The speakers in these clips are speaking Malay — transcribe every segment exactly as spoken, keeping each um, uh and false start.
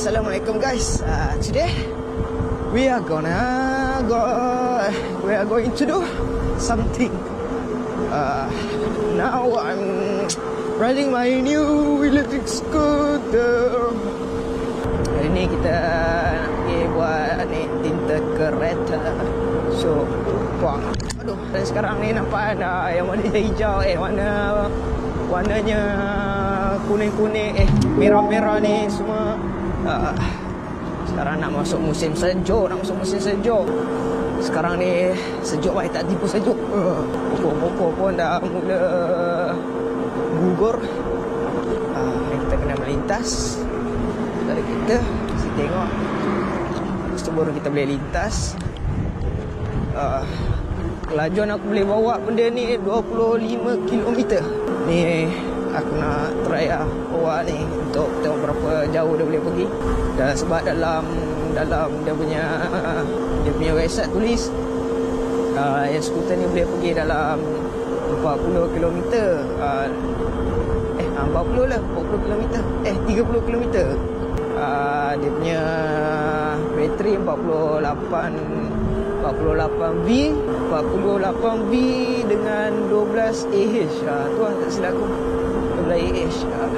Assalamualaikum guys. Uh, today we are gonna go. We are going to do something. Uh, now I'm riding my new electric scooter. Hari ini kita nak buat ni tinta kereta. So, wah, aduh. Dan sekarang ni nampak ada yang mana hijau, eh mana warnanya kuning-kuning, eh merah-merah ni semua. uh, Sekarang nak masuk musim sejuk, nak masuk musim sejuk. Sekarang ni sejuk baik tak tipu sejuk. Pokok-pokok uh, pun dah mula gugur. uh, Kita kena melintas dari kita, mesti tengok. Lepas tu baru kita boleh lintas. uh, Kelajuan aku boleh bawa benda ni dua puluh lima kilometer. Ni aku nak try lah bawa ni untuk tengok berapa jauh dia boleh pergi. Dan sebab dalam dalam dia punya dia punya website tulis uh, yang skuter ni boleh pergi dalam empat puluh kilometer. uh, eh empat puluh lah, empat puluh kilometer, eh tiga puluh kilometer. Uh, dia punya bateri empat puluh lapan, empat puluh lapan V, empat puluh lapan V dengan dua belas Ah. Uh, tu lah tak silap aku. Ah.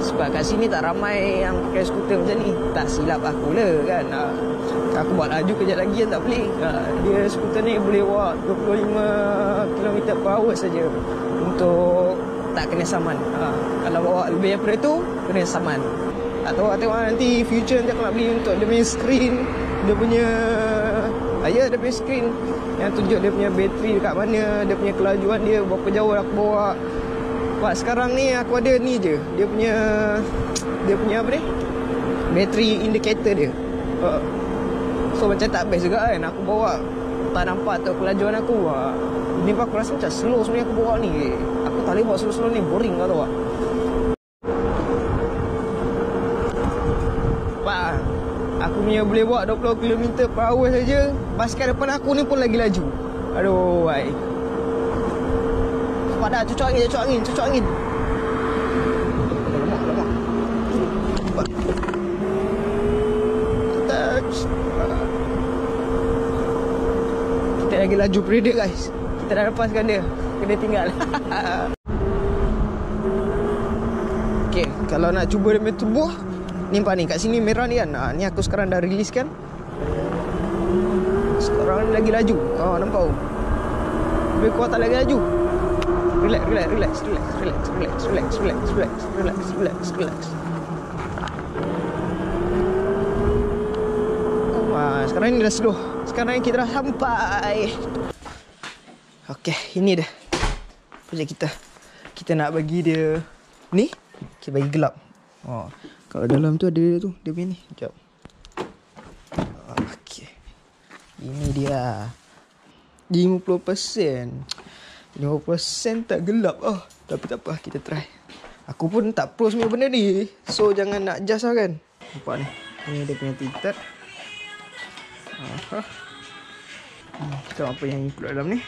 Sebab kat sini tak ramai yang pakai skuter macam ni. Tak silap aku lah kan. ah. Aku buat laju kejap lagi yang tak boleh. ah. Dia skuter ni boleh walk dua puluh lima kilometer per hour saja. Untuk tak kena saman. ah. Kalau bawa lebih daripada tu, kena saman. Atau tengok nanti future nanti aku nak beli untuk dia punya screen. Dia punya ah, ya, dia punya screen yang tunjuk dia punya bateri dekat mana, dia punya kelajuan dia, berapa jauh aku bawa. Wah, sekarang ni aku ada ni je. Dia punya Dia punya apa ni, bateri indicator dia. uh, So macam tak best juga kan. Aku bawa tak nampak tu kelajuan aku. uh, Ni pun aku rasa macam slow sebenarnya aku bawa ni. Aku tak boleh bawa slow-slow ni, boring kau tahu tak. Wah, aku punya boleh bawa dua puluh kilometer per hour saja. Basikal depan aku ni pun lagi laju. Aduh, why. Pada cucuk angin, cucuk angin, cucuk angin. Lemak, lemak. Touch. Kita lagi laju predik guys. Kita dah lepaskan dia. Kena tinggal. Okay, kalau nak cuba dia bertubuh. Nampak ni, kat sini merah ni kan. ha, Ni aku sekarang dah release kan. Sekarang lagi laju. Oh, nampak oh. Lebih kuat tak lagi laju. Relax, relax, relax, relax, relax, relax, relax, relax, relax, relax, relax. Wah, sekarang ni dah slow. Sekarang ni kita dah sampai. Okey, ini dah projek kita. Kita nak bagi dia ni, kita bagi gelap. Oh, kalau dalam tu ada dia tu, dia punya ni. Jap. Okey. Ini dia. lima puluh peratus. lima peratus tak gelap ah. Tapi tak apa, kita try. Aku pun tak pro semua benda ni. So jangan nak judge lah kan. Nampak ni. Ni dia punya tinted. Aha. Hmm, kita apa yang include dalam ni.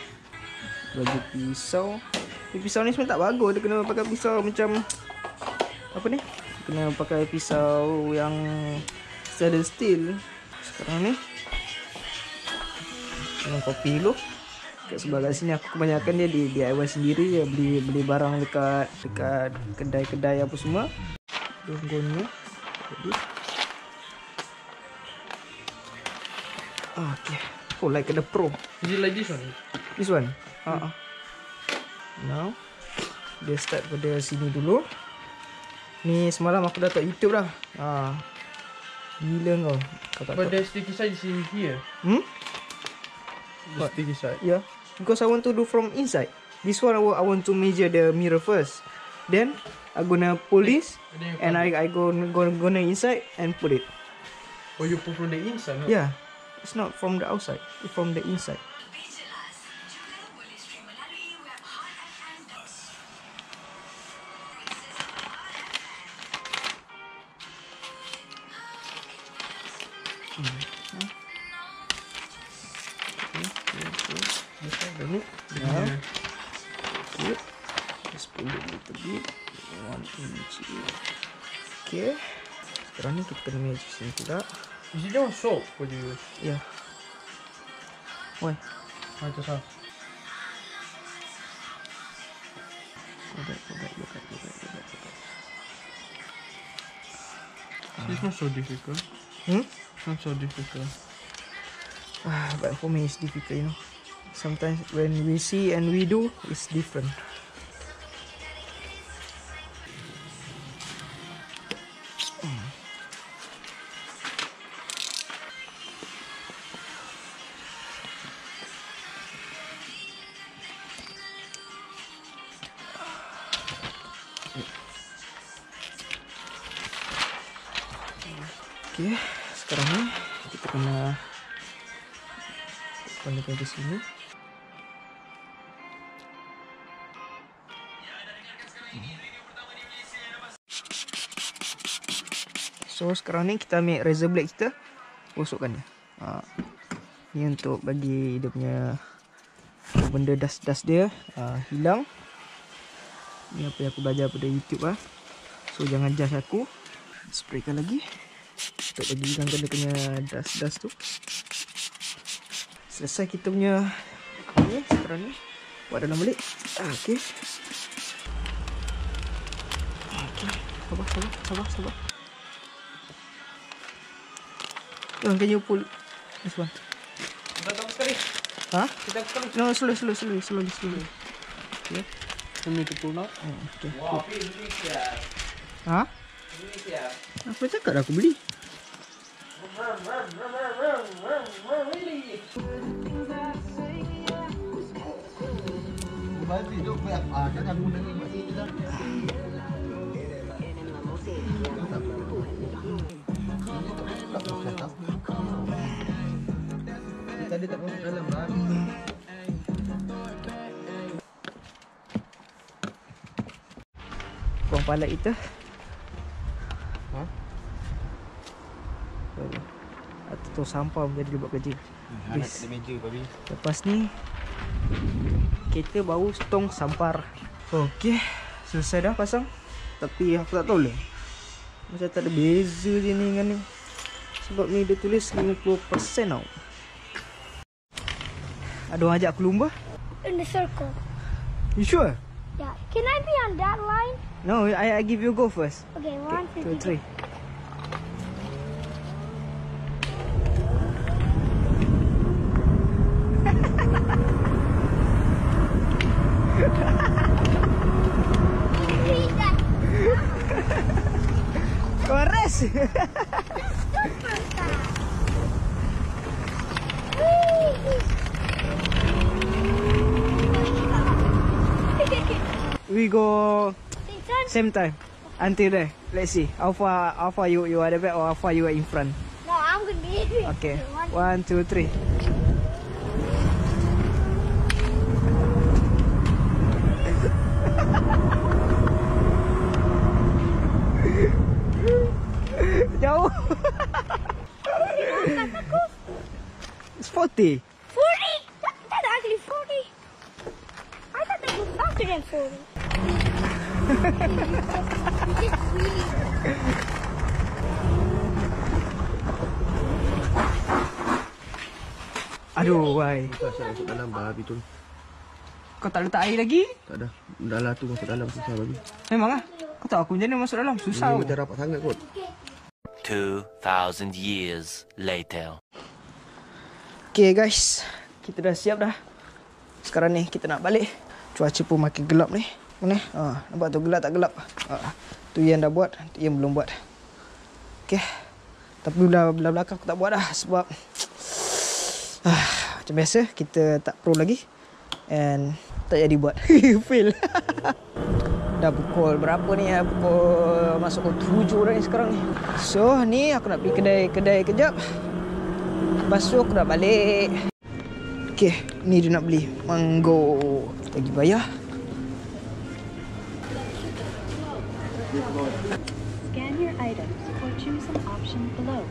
Bagi pisau. Ini pisau ni sebenarnya tak bagus. Dia kena pakai pisau macam apa ni? Dia kena pakai pisau yang stainless steel. Sekarang ni kena kopi dulu. Sebab kat sini aku kebanyakan dia di D I Y sendiri ya, beli beli barang dekat dekat kedai-kedai apa semua. Guna. Jadi. Okey. Oh, like the pro. Is it like this one? This one. Ha ah. Now dia start pada sini dulu. Ni semalam aku dah kat YouTube dah. Ha. Gila kau. Kau tak. Pada sticky side sini here. Hmm? The sticky side. Yeah. Because I want to do from inside. This one I want, I want to measure the mirror first. Then I gonna pull this and I I go gonna, gonna inside and put it. Oh, you pull from the inside? Huh? Yeah, it's not from the outside. It's from the inside. Let's pull it a little bit. One inch. Okay. ранники пельмешечники, да? Зеленый соус, подивись. Я. Ой. А это что? Куда, куда, куда, куда, куда, куда. Здесь на что дифика? Хм? На что дифика? Ah, but for me it's difficult, you know. Sometimes when we see and we do, it's different. Oke, okay, sekarang kita kena pendeknya di sini. So sekarang ni kita ambil razor blade kita, gosokkan dia. Ha, ni untuk bagi dia punya benda dust-dust dia ha, hilang. Ni apa yang aku belajar pada YouTube lah. So jangan judge aku. Spraykan lagi untuk bagi hilangkan dia punya dust-dust tu. Selesai kita punya ni sekarang ni. Buat dalam balik. Ah, okey. Okey. Sabar, sabar, sabar, sabar. Jangan kena pull. This one. Kita tunggu sekali. Ha? Kita tunggu sekali. No, slow, slow, slow, slow, slow. Okey. Kami tu pull nak. Oh, okey. Wah, ini siap. Ha? Ini siap. Apa cakap dah aku beli? Tadi tak masuk dalam lah. Buang palat kita. Atau sampah menjadi dia buat kerja. Habis meja babi. Lepas ni kereta baru tong sampar. Okey, selesai dah pasang. Tapi aku tak tahu lah, macam tak ada beza je ni dengan ni. Sebab ni dia tulis lima puluh peratus tau. Ada orang ajak aku lumba? In the circle. You sure? Yeah. Can I be on that line? No, I, I give you go first. Okay, one, two, three. Corres. We go same time until there. Let's see how far how far you you are the back or how far you are in front. No, I'm gonna be. Okay, one, two, three. It's forty. Forty? That, that's actually forty. I thought that was faster than forty. Aduh, why? Saya masuk dalam babi tu. Kau tak letak air lagi? Tak ada. Dah lah tu masuk dalam susah babi. Memanglah. Kau tahu aku macam mana masuk dalam susah. Macam rapat sangat kot. two thousand years later. Okay guys, kita dah siap dah. Sekarang ni kita nak balik. Cuaca pun makin gelap ni. Mana? Ha, nampak tu gelap tak gelap? Ha, tu yang dah buat, tu yang belum buat. Okay. Tapi belah belakang aku tak buat dah sebab ah, macam biasa kita tak pro lagi and tak jadi buat. Fail. Dah pukul berapa ni? Pukul masuk pukul tujuh dah ni sekarang ni. So ni aku nak pergi kedai-kedai kejap. Lepas tu aku nak balik. Okay, ni dia nak beli mango. Kita pergi bayar. Scan your items or choose an option below.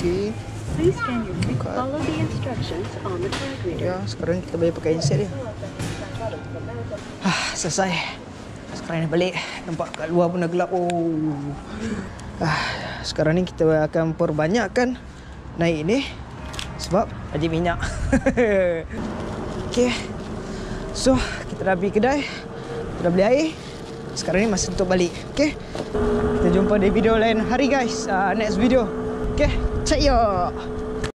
Okay. Please scan your pick. Follow the instructions on the card reader. Ya, sekarang kita bayar pakai handset dia. Ah, selesai. try nak balik. Nampak kat luar pun dah gelap. Oh. Ah, sekarang ni kita akan perbanyakkan naik ni sebab ada minyak. Okey. So, kita dah pergi kedai. Kita dah beli air. Sekarang ni masa untuk balik. Okey. Kita jumpa di video lain hari guys. Uh, next video. Okey. Check ya.